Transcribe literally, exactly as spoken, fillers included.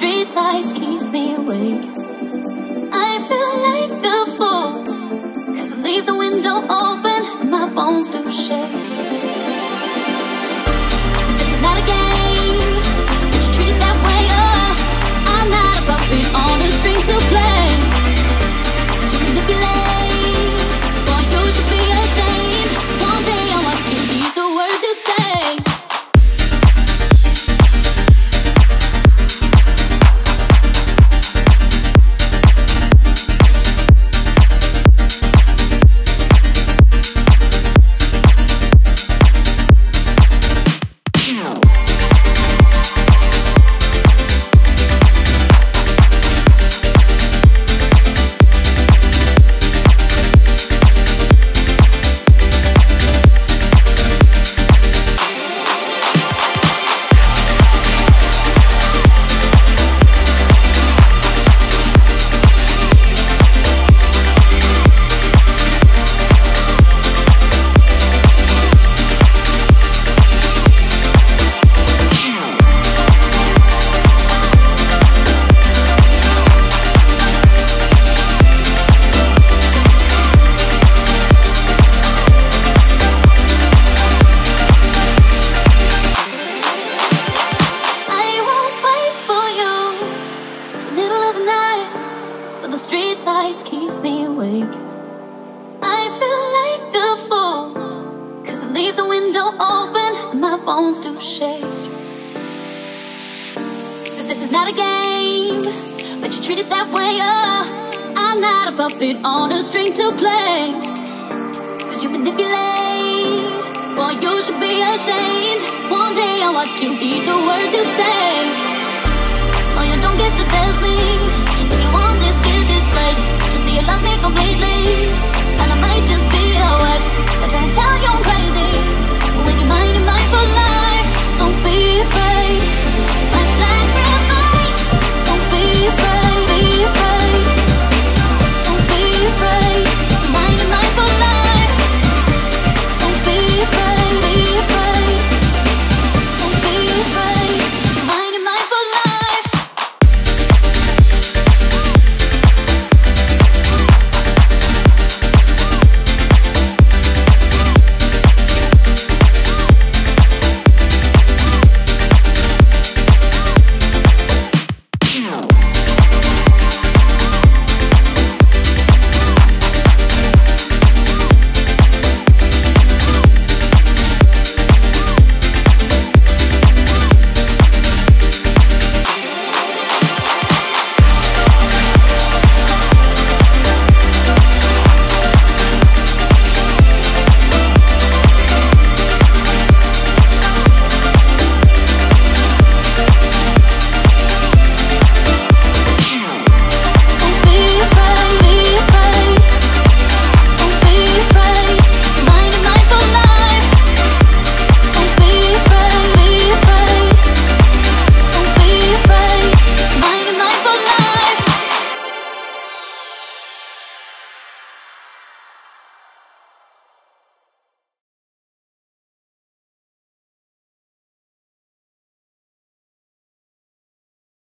streetlights keep me awake. I feel like a fool, 'cause I leave the window open and my bones do shake. Everything's not a game, but you treat it that way, oh. I'm not a puppet on a string to play. So manipulate, boy, you should be ashamed. One day I want you to eat the words you say. Completely, and I might just be a wife. I try to tell you I'm crazy.